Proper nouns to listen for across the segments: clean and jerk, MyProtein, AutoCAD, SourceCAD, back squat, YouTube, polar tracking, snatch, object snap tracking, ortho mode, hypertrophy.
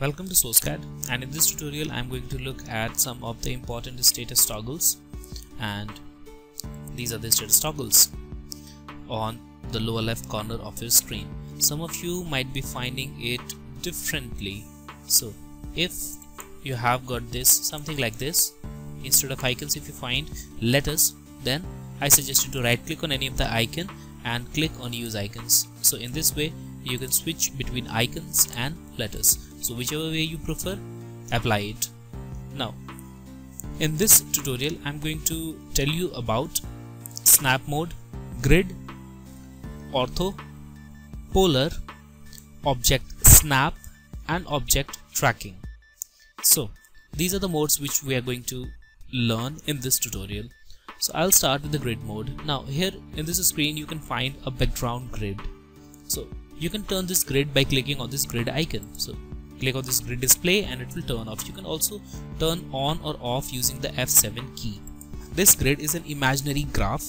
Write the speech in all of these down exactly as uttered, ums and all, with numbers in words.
Welcome to SourceCAD, and in this tutorial I'm going to look at some of the important status toggles, and these are the status toggles on the lower left corner of your screen. Some of you might be finding it differently, so if you have got this something like this instead of icons, if you find letters, then I suggest you to right click on any of the icon and click on use icons. So in this way you can switch between icons and letters, so whichever way you prefer, apply it. Now in this tutorial I'm going to tell you about snap mode, grid, ortho, polar, object snap and object tracking. So these are the modes which we are going to learn in this tutorial. So I'll start with the grid mode. Now here in this screen you can find a background grid. So you can turn this grid by clicking on this grid icon. So click on this grid display and it will turn off. You can also turn on or off using the F seven key. This grid is an imaginary graph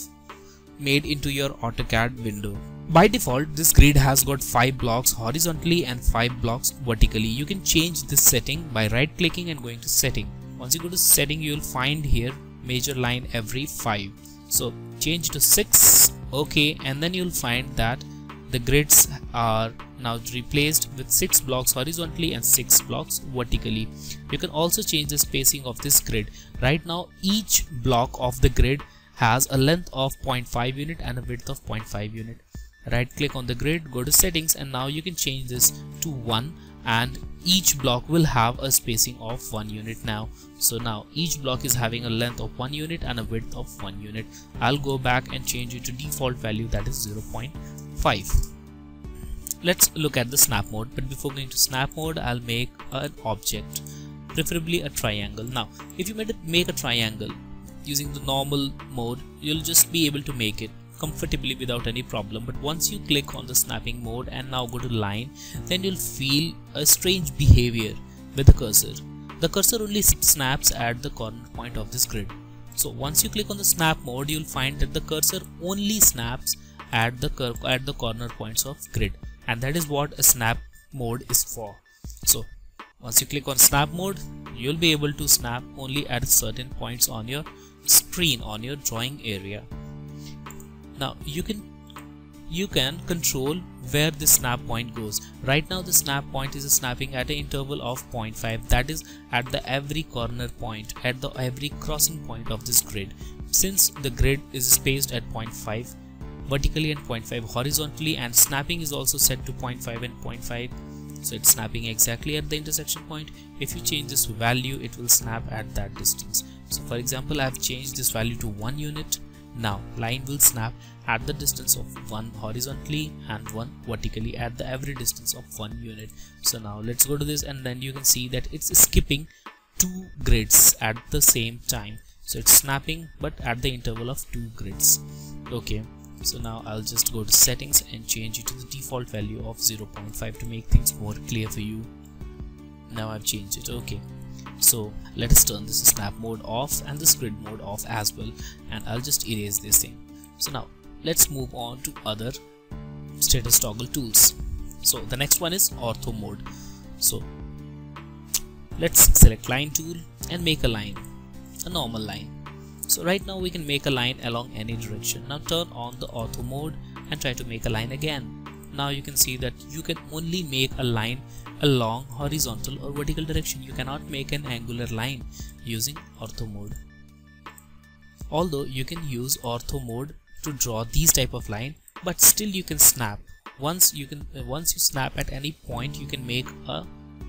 made into your AutoCAD window. By default this grid has got five blocks horizontally and five blocks vertically. You can change this setting by right clicking and going to setting. Once you go to setting you will find here major line every five. So change to six, okay, and then you'll find that the grids are now replaced with six blocks horizontally and six blocks vertically. You can also change the spacing of this grid. Right now each block of the grid has a length of zero point five unit and a width of zero point five unit. Right click on the grid, go to settings, and now you can change this to one, and each block will have a spacing of one unit now. So now each block is having a length of one unit and a width of one unit. I'll go back and change it to default value, that is zero point five. Let's look at the snap mode, but before going to snap mode I'll make an object, preferably a triangle. Now if you make a triangle using the normal mode you'll just be able to make it comfortably without any problem, but once you click on the snapping mode and now go to line, then you'll feel a strange behavior with the cursor. The cursor only snaps at the corner point of this grid. So once you click on the snap mode you'll find that the cursor only snaps at the cur at the corner points of grid, and that is what a snap mode is for. So once you click on snap mode you'll be able to snap only at certain points on your screen, on your drawing area. Now you can you can control where the snap point goes. Right now the snap point is snapping at an interval of zero point five, that is at the every corner point, at the every crossing point of this grid. Since the grid is spaced at zero point five vertically and zero point five horizontally, and snapping is also set to zero point five and zero point five, so it's snapping exactly at the intersection point. If you change this value it will snap at that distance. So for example I have changed this value to one unit. Now line will snap at the distance of one horizontally and one vertically, at the every distance of one unit. So now let's go to this, and then you can see that it's skipping two grids at the same time. So it's snapping but at the interval of two grids. Okay, so now I'll just go to settings and change it to the default value of zero point five to make things more clear for you. Now I've changed it, okay. So let us turn this snap mode off and this grid mode off as well, and I'll just erase this thing. So now let's move on to other status toggle tools. So the next one is ortho mode. So let's select line tool and make a line, a normal line. So right now we can make a line along any direction. Now turn on the ortho mode and try to make a line again. Now you can see that you can only make a line along horizontal or vertical direction. You cannot make an angular line using ortho mode. Although you can use ortho mode to draw these type of line, but still you can snap. Once you can uh, once you snap at any point you can make a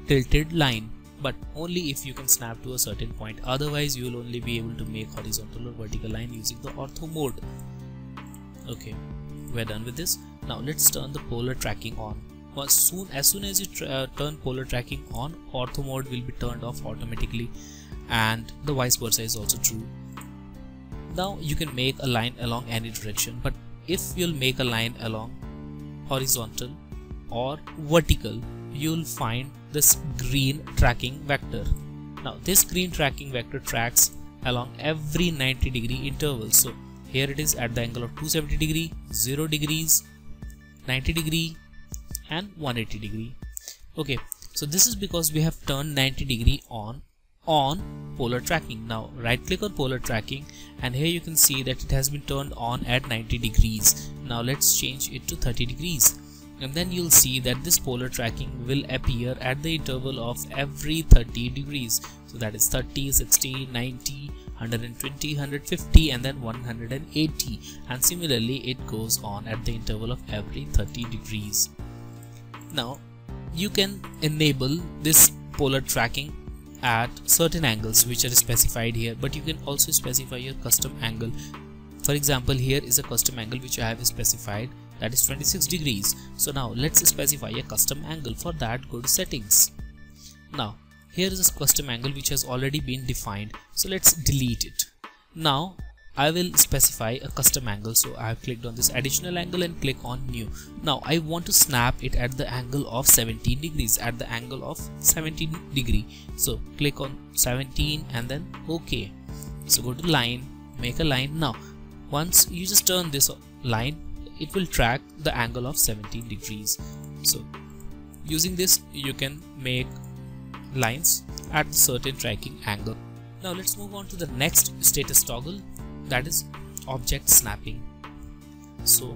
tilted line, but only if you can snap to a certain point. Otherwise you will only be able to make horizontal or vertical line using the ortho mode. Okay, we're done with this. Now let's turn the polar tracking on. As soon as, soon as you uh, turn polar tracking on, ortho mode will be turned off automatically, and the vice versa is also true. Now you can make a line along any direction, but if you'll make a line along horizontal or vertical, you'll find this green tracking vector. Now this green tracking vector tracks along every ninety degree interval. So here it is at the angle of two hundred seventy degree, zero degrees, ninety degree and one hundred eighty degree. Okay, So this is because we have turned ninety degree on on polar tracking. Now right click on polar tracking, and here you can see that it has been turned on at ninety degrees. Now let's change it to thirty degrees, and then you'll see that this polar tracking will appear at the interval of every thirty degrees. So that is thirty, sixty, ninety, one hundred twenty, one hundred fifty, and then one hundred eighty, and similarly it goes on at the interval of every thirty degrees. Now you can enable this polar tracking at certain angles which are specified here, but you can also specify your custom angle. For example, here is a custom angle which I have specified, that is twenty-six degrees. So now let's specify a custom angle. For that, go to settings. Now here is a custom angle which has already been defined, so let's delete it. Now I will specify a custom angle, so I have clicked on this additional angle and click on new. Now I want to snap it at the angle of seventeen degrees, at the angle of seventeen degree. So click on seventeen and then OK. So go to line, make a line. Now once you just turn this line, it will track the angle of seventeen degrees. So using this you can make lines at a certain tracking angle. Now let's move on to the next status toggle, that is object snapping. So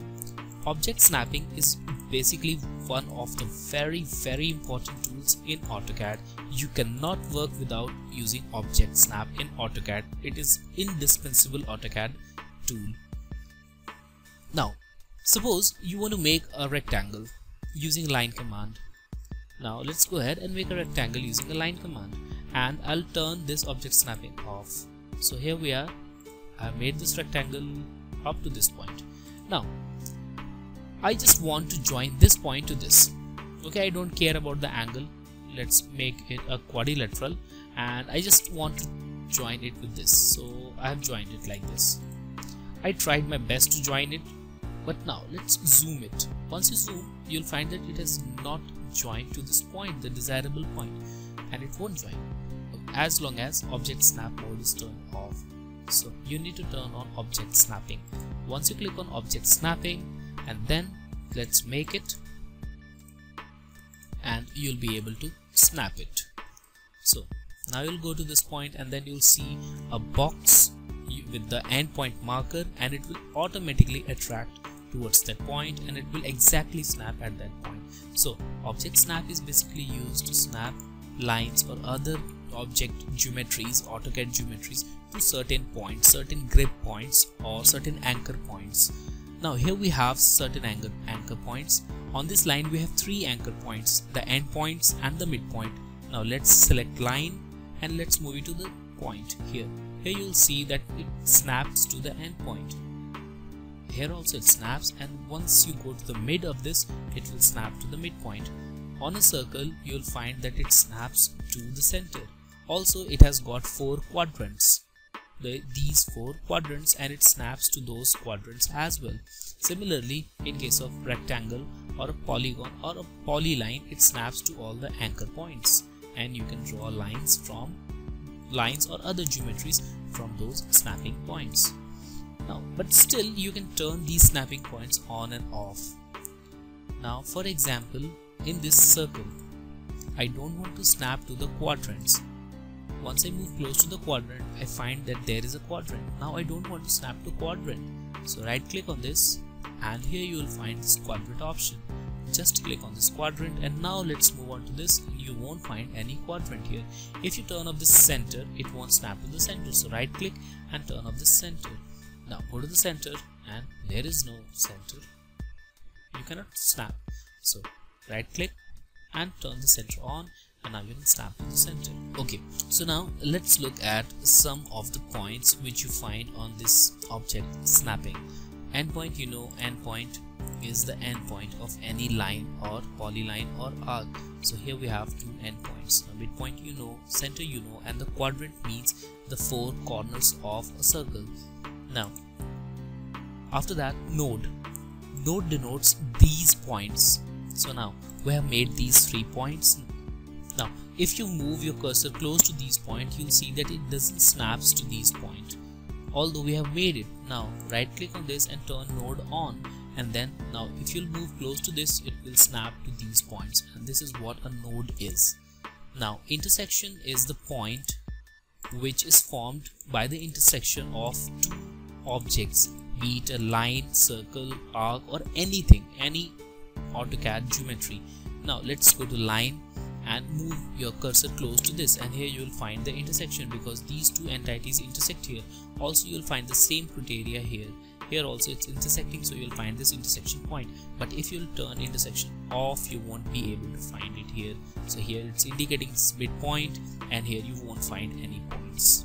object snapping is basically one of the very very important tools in AutoCAD. You cannot work without using object snap in AutoCAD. It is indispensable AutoCAD tool. Now suppose you want to make a rectangle using line command. Now let's go ahead and make a rectangle using the line command, and I'll turn this object snapping off. So here we are. I made this rectangle up to this point. Now I just want to join this point to this. Okay, I don't care about the angle. Let's make it a quadrilateral, and I just want to join it with this. So I have joined it like this. I tried my best to join it, but now let's zoom it. Once you zoom, you'll find that it has not joined to this point, the desirable point, and it won't join as long as object snap mode is turned off. So you need to turn on object snapping. Once you click on object snapping, and then let's make it, and you'll be able to snap it. So now you'll go to this point, and then you'll see a box with the endpoint marker, and it will automatically attract towards that point, and it will exactly snap at that point. So object snap is basically used to snap lines or other object geometries, AutoCAD geometries, to certain points, certain grip points, or certain anchor points. Now here we have certain anchor anchor points. On this line we have three anchor points, the end points and the midpoint. Now let's select line and let's move it to the point here. Here you'll see that it snaps to the end point. Here also it snaps, and once you go to the mid of this, it will snap to the midpoint. On a circle, you'll find that it snaps to the center. Also, it has got four quadrants, the, these four quadrants, and it snaps to those quadrants as well. Similarly, in case of rectangle or a polygon or a polyline, it snaps to all the anchor points, and you can draw lines from lines or other geometries from those snapping points. Now, but still you can turn these snapping points on and off. Now for example, in this circle, I don't want to snap to the quadrants. Once I move close to the quadrant, I find that there is a quadrant. Now I don't want to snap to quadrant. So right click on this, and here you will find this quadrant option. Just click on this quadrant, and now let's move on to this. You won't find any quadrant here. If you turn off the center, it won't snap to the center. So right click and turn off the center. Now go to the center, and there is no center. You cannot snap. So right click and turn the center on, and now you can snap to the center. Okay, so now let's look at some of the points which you find on this object snapping. Endpoint, you know, endpoint is the endpoint of any line or polyline or arc. So here we have two endpoints. Now midpoint you know, center you know, and the quadrant means the four corners of a circle. Now after that, node node denotes these points. So now we have made these three points. Now if you move your cursor close to these points, you'll see that it doesn't snaps to these points, although we have made it. Now right click on this and turn node on, and then now if you'll move close to this, it will snap to these points, and this is what a node is. Now intersection is the point which is formed by the intersection of two objects, be it a line, circle, arc, or anything, any AutoCAD geometry. Now let's go to line and move your cursor close to this, and here you will find the intersection because these two entities intersect here. Also you will find the same criteria here. Here also it's intersecting, so you'll find this intersection point. But if you'll turn intersection off, you won't be able to find it here. So here it's indicating this midpoint, and here you won't find any points.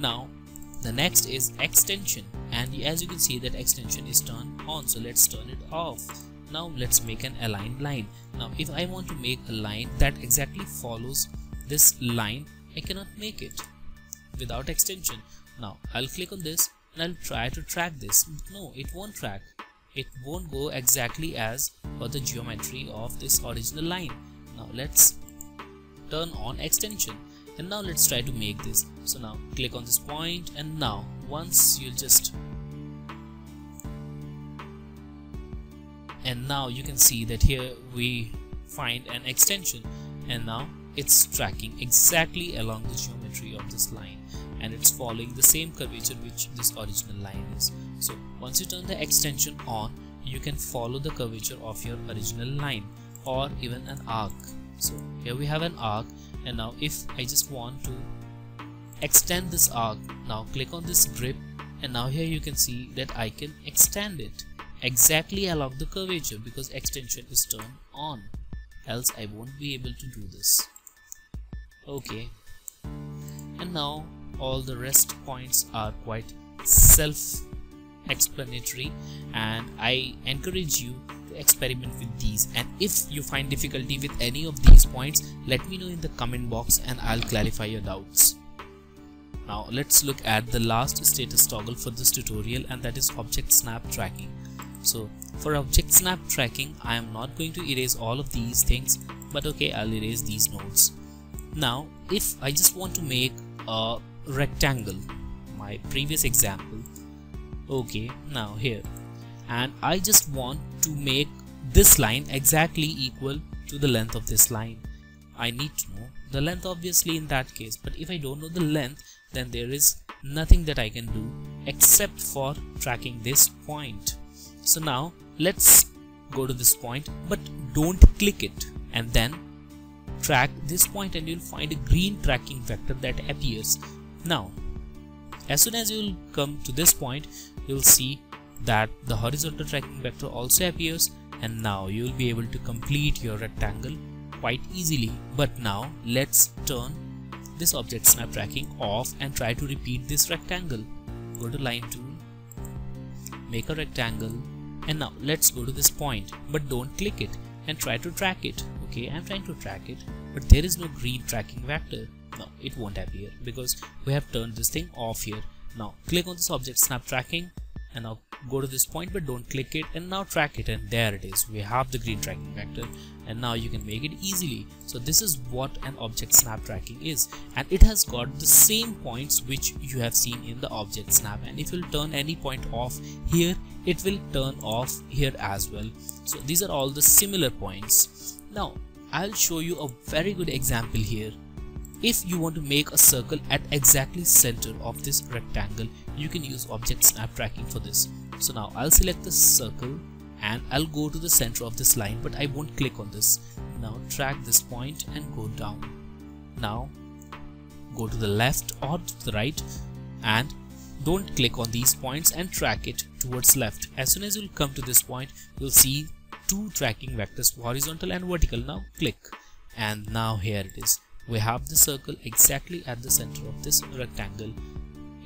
Now the next is extension, and as you can see that extension is turned on, so let's turn it off. Now let's make an aligned line. Now if I want to make a line that exactly follows this line, I cannot make it without extension. Now I'll click on this and I'll try to track this. No, it won't track. It won't go exactly as per the geometry of this original line. Now let's turn on extension, and now let's try to make this. So now click on this point, and now once you'll just and now you can see that here we find an extension, and now it's tracking exactly along the geometry of this line, and it's following the same curvature which this original line is. So once you turn the extension on, you can follow the curvature of your original line or even an arc. So here we have an arc, and now if I just want to extend this arc, now click on this grip, and now here you can see that I can extend it exactly along the curvature because extension is turned on, else I won't be able to do this. Okay, and now all the rest points are quite self-explanatory, and I encourage you to experiment with these, and if you find difficulty with any of these points, let me know in the comment box and I'll clarify your doubts. Now let's look at the last status toggle for this tutorial, and that is object snap tracking. So for object snap tracking, I am not going to erase all of these things, but okay, I'll erase these nodes. Now if I just want to make a rectangle, my previous example, okay, now here, and I just want to make this line exactly equal to the length of this line. I need to know the length obviously in that case, but if I don't know the length, then there is nothing that I can do except for tracking this point. So now let's go to this point, but don't click it, and then track this point, and you'll find a green tracking vector that appears. Now as soon as you'll come to this point, you'll see that the horizontal tracking vector also appears, and now you'll be able to complete your rectangle quite easily. But now let's turn this object snap tracking off and try to repeat this rectangle. Go to line tool, make a rectangle, and now let's go to this point, but don't click it and try to track it. Okay, I'm trying to track it, but there is no green tracking vector. No, it won't appear because we have turned this thing off here. Now click on this object snap tracking, and now go to this point, but don't click it, and now track it, and there it is, we have the green tracking vector, and now you can make it easily. So this is what an object snap tracking is, and it has got the same points which you have seen in the object snap, and if you'll turn any point off here, it will turn off here as well. So these are all the similar points. Now I'll show you a very good example here. If you want to make a circle at exactly center of this rectangle, you can use object snap tracking for this. So now I'll select the circle and I'll go to the center of this line, but I won't click on this. Now track this point and go down. Now go to the left or to the right, and don't click on these points and track it towards left. As soon as you'll come to this point, you'll see two tracking vectors, horizontal and vertical. Now click, and now here it is. We have the circle exactly at the center of this rectangle.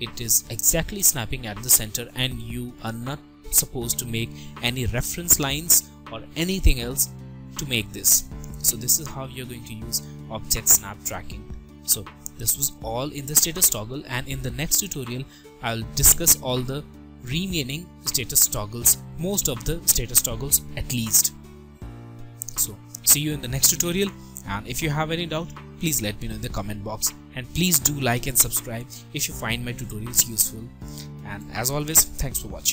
It is exactly snapping at the center, and you are not supposed to make any reference lines or anything else to make this. So this is how you're going to use object snap tracking. So this was all in the status toggle, and in the next tutorial I'll discuss all the remaining status toggles, most of the status toggles at least. So see you in the next tutorial, and if you have any doubt, please let me know in the comment box, and please do like and subscribe if you find my tutorials useful. And as always, thanks for watching.